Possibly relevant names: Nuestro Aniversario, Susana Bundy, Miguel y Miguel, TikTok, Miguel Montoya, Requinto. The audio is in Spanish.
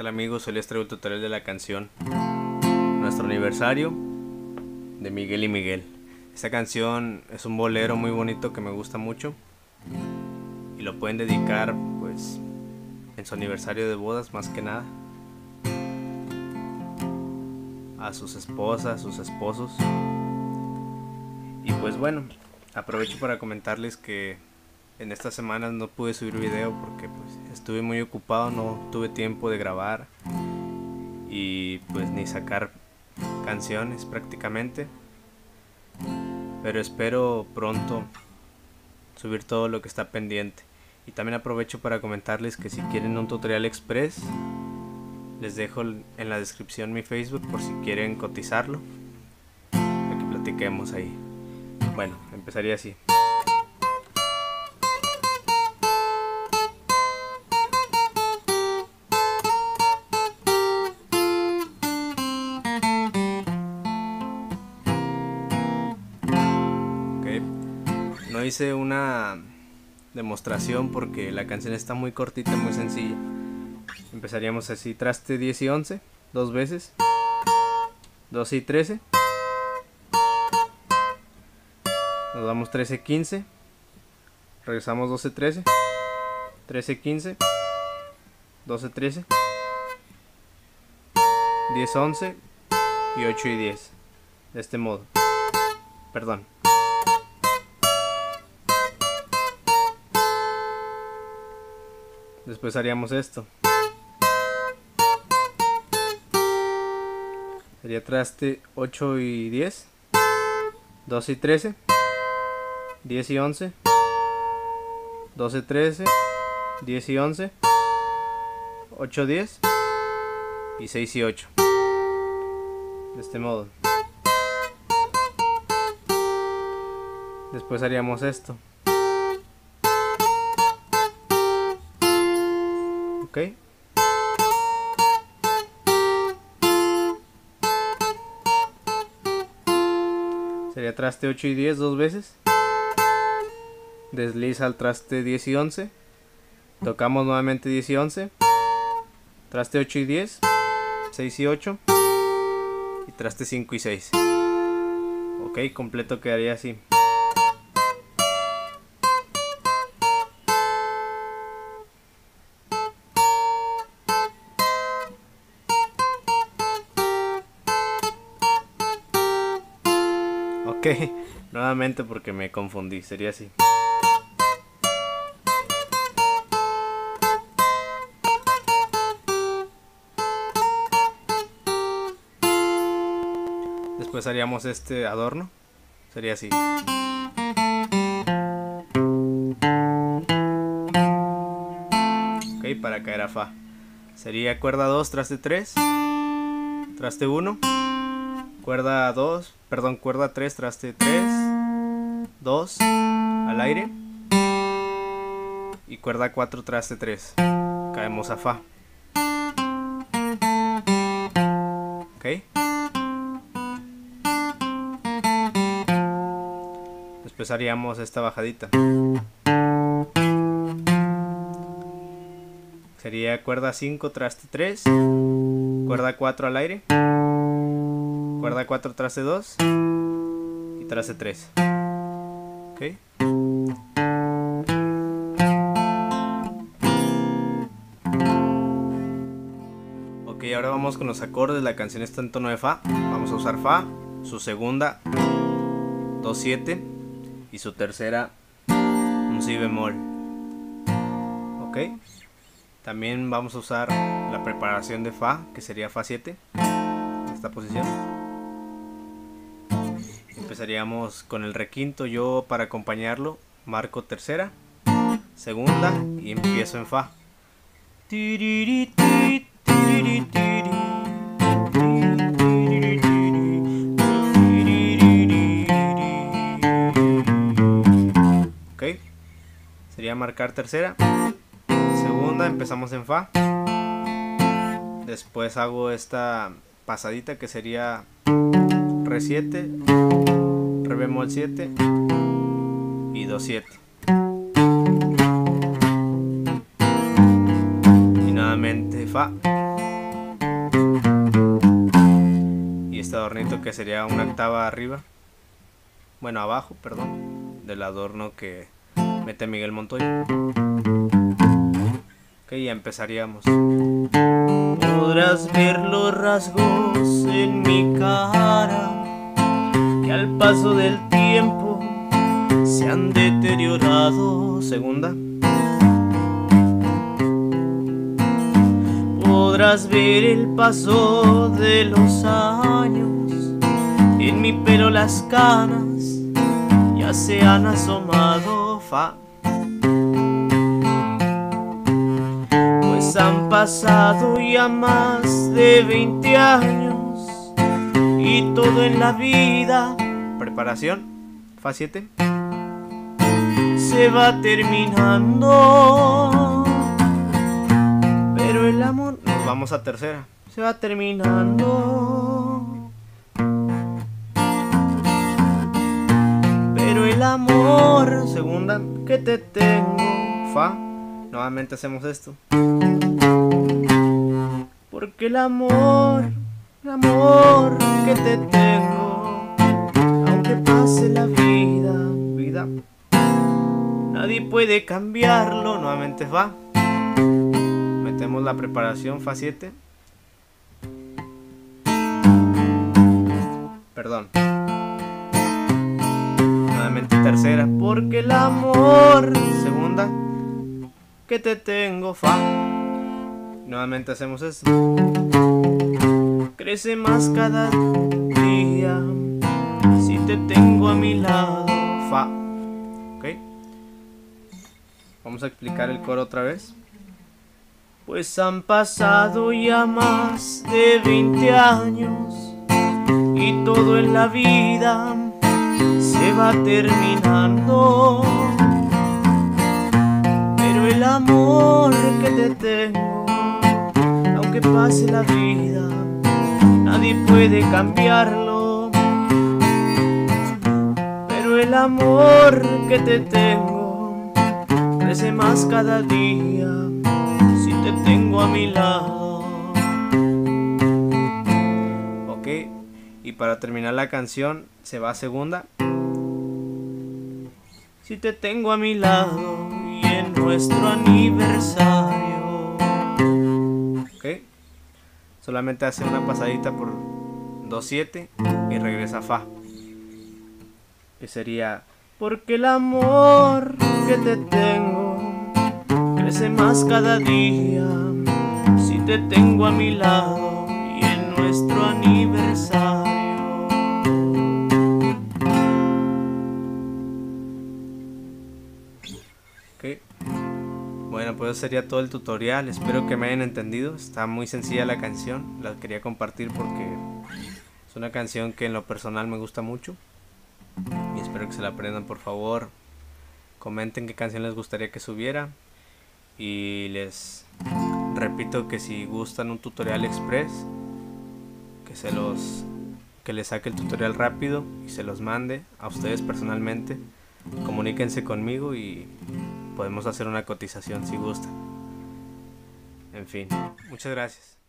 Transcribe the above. tal amigos? Hoy les traigo el tutorial de la canción Nuestro Aniversario de Miguel y Miguel. Esta canción es un bolero muy bonito que me gusta mucho y lo pueden dedicar pues en su aniversario de bodas, más que nada a sus esposas, sus esposos. Y pues bueno, aprovecho para comentarles que en estas semanas no pude subir video porque pues estuve muy ocupado, no tuve tiempo de grabar y pues ni sacar canciones prácticamente, pero espero pronto subir todo lo que está pendiente. Y también aprovecho para comentarles que si quieren un tutorial express, les dejo en la descripción mi Facebook por si quieren cotizarlo, para que platiquemos ahí. Bueno, empezaría así. No hice una demostración porque la canción está muy cortita, muy sencilla. Empezaríamos así: traste 10 y 11, dos veces, 12 y 13, nos vamos 13, 15, regresamos 12, 13, 13, 15, 12, 13, 10, 11 y 8 y 10, de este modo, perdón. Después haríamos esto. Sería traste 8 y 10, 12 y 13, 10 y 11, 12, 13, 10 y 11, 8, 10 y 6 y 8. De este modo. Después haríamos esto. Okay. Sería traste 8 y 10 dos veces, desliza al traste 10 y 11, tocamos nuevamente 10 y 11, traste 8 y 10, 6 y 8 y traste 5 y 6. Ok, completo quedaría así. Ok, nuevamente porque me confundí, sería así. Después haríamos este adorno, sería así. Ok, para caer a fa. Sería cuerda 2, traste 3, traste 1, cuerda 2, perdón, cuerda 3, traste 3, 2, al aire, y cuerda 4, traste 3, caemos a fa. Ok. Después haríamos esta bajadita. Sería cuerda 5, traste 3, cuerda 4 al aire, cuerda 4, traste 2 y traste 3. Ok. Ok, ahora vamos con los acordes. La canción está en tono de fa. Vamos a usar fa, su segunda 2/7 y su tercera un si bemol. Ok. También vamos a usar la preparación de fa, que sería fa 7, esta posición. Empezaríamos con el requinto. Yo, para acompañarlo, marco tercera, segunda y empiezo en fa. Ok, sería marcar tercera, segunda, empezamos en fa. Después hago esta pasadita que sería re 7, re bemol 7 y 2/7, y nuevamente fa, requinto, que sería una octava arriba, bueno, abajo, perdón, del adorno que mete Miguel Montoya. Ok, ya empezaríamos. Podrás ver los rasgos en mi cara, que al paso del tiempo se han deteriorado. Segunda. Podrás ver el paso de los años, en mi pelo las canas ya se han asomado. Fa. Pues han pasado ya más de 20 años y todo en la vida, preparación, Fa 7, se va terminando. Pero el amor, nos vamos a tercera, se va terminando. Pero el amor, segunda, que te tengo, Fa, nuevamente hacemos esto. Porque el amor que te tengo, aunque pase la vida, vida, nadie puede cambiarlo, nuevamente Fa. Hacemos la preparación, Fa 7. Perdón. Nuevamente tercera. Porque el amor, segunda, que te tengo, Fa. Nuevamente hacemos esto. Crece más cada día si te tengo a mi lado, Fa. Ok. Vamos a explicar el coro otra vez. Pues han pasado ya más de 20 años y todo en la vida se va terminando. Pero el amor que te tengo, aunque pase la vida, nadie puede cambiarlo. Pero el amor que te tengo crece más cada día si te tengo a mi lado. Ok, y para terminar la canción se va a segunda. Si te tengo a mi lado y en nuestro aniversario. Ok, solamente hace una pasadita por 2-7 y regresa a Fa. Que sería porque el amor que te tengo crece más cada día si te tengo a mi lado y en nuestro aniversario. Okay. Bueno, pues eso sería todo el tutorial. Espero que me hayan entendido. Está muy sencilla la canción. La quería compartir porque es una canción que en lo personal me gusta mucho. Y espero que se la aprendan, por favor. Comenten qué canción les gustaría que subiera. Y les repito que si gustan un tutorial express, que les saque el tutorial rápido y se los mande a ustedes personalmente, comuníquense conmigo y podemos hacer una cotización si gustan. En fin, muchas gracias.